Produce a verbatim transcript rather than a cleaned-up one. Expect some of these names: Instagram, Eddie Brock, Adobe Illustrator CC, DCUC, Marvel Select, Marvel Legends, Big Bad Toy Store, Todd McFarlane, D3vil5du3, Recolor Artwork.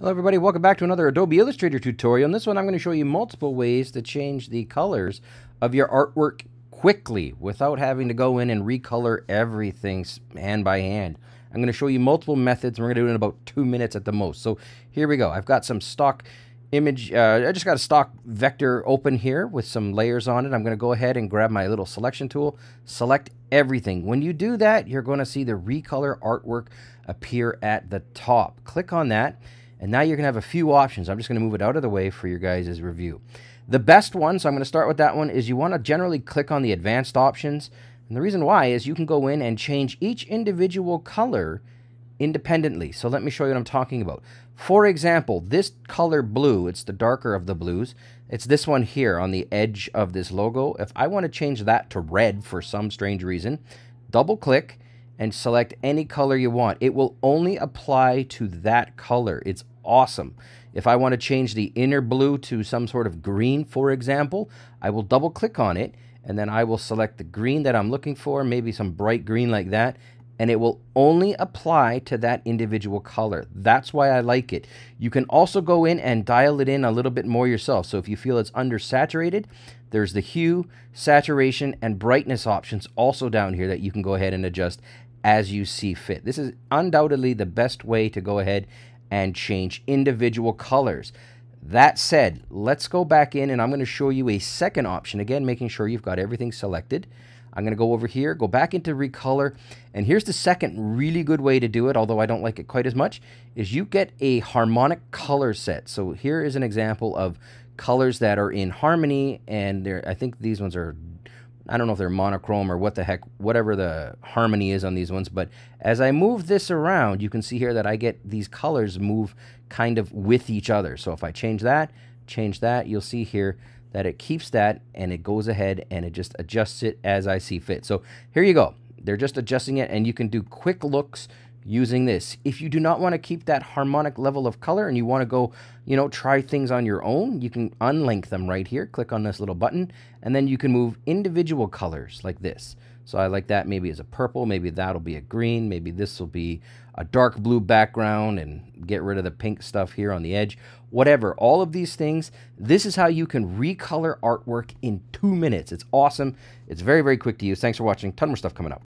Hello everybody, welcome back to another Adobe Illustrator tutorial. In this one I'm going to show you multiple ways to change the colors of your artwork quickly without having to go in and recolor everything hand by hand. I'm going to show you multiple methods and we're going to do it in about two minutes at the most. So here we go. I've got some stock image, uh, I just got a stock vector open here with some layers on it. I'm going to go ahead and grab my little selection tool, select everything. When you do that, you're going to see the Recolor Artwork appear at the top. Click on that. And now you're going to have a few options. I'm just going to move it out of the way for your guys' review. The best one, so I'm going to start with that one, is you want to generally click on the advanced options. And the reason why is you can go in and change each individual color independently. So let me show you what I'm talking about. For example, this color blue, it's the darker of the blues. It's this one here on the edge of this logo. If I want to change that to red for some strange reason, double click and select any color you want. It will only apply to that color. It's awesome. If I want to change the inner blue to some sort of green, for example, I will double click on it and then I will select the green that I'm looking for, maybe some bright green like that, and it will only apply to that individual color. That's why I like it. You can also go in and dial it in a little bit more yourself. So if you feel it's undersaturated, there's the hue, saturation, and brightness options also down here that you can go ahead and adjust as you see fit. This is undoubtedly the best way to go ahead and change individual colors. That said, let's go back in and I'm going to show you a second option. Again, making sure you've got everything selected. I'm going to go over here, go back into Recolor, and here's the second really good way to do it, although I don't like it quite as much, is you get a harmonic color set. So here is an example of colors that are in harmony, and they're, I think these ones are, I don't know if they're monochrome or what the heck, whatever the harmony is on these ones, but as I move this around, you can see here that I get these colors move kind of with each other. So if I change that, change that, you'll see here that it keeps that and it goes ahead and it just adjusts it as I see fit. So here you go. They're just adjusting it and you can do quick looks using this. If you do not want to keep that harmonic level of color and you want to go, you know, try things on your own, you can unlink them right here. Click on this little button and then you can move individual colors like this. So I like that maybe as a purple, maybe that'll be a green, maybe this will be a dark blue background and get rid of the pink stuff here on the edge. Whatever, all of these things, this is how you can recolor artwork in two minutes. It's awesome. It's very, very quick to use. Thanks for watching. Ton more stuff coming up.